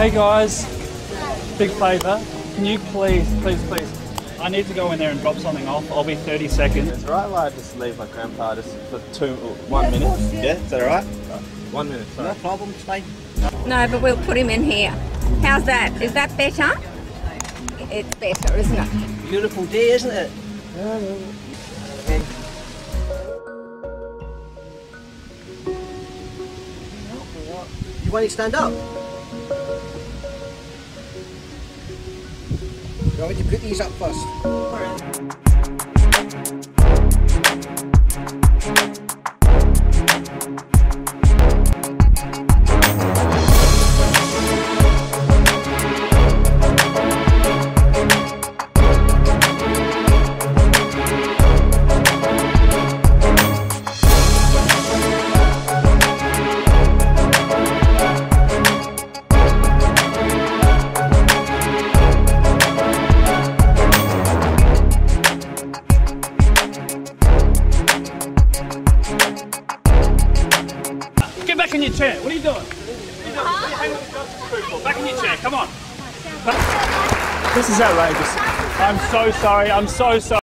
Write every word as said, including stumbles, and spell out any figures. Hey guys, big favour. Can you please, please, please? I need to go in there and drop something off. I'll be thirty seconds. It's all right, well, I just leave my grandpa just for two, one minute. Yeah, is that all right? One minute. Sorry. No problem, mate. No, but we'll put him in here. How's that? Is that better? It's better, isn't it? Beautiful day, isn't it? Okay. You want to stand up? You want me to put these up first? All right. Get back in your chair. What are you doing? Huh? Back in your chair. Come on. This is outrageous. I'm so sorry. I'm so sorry.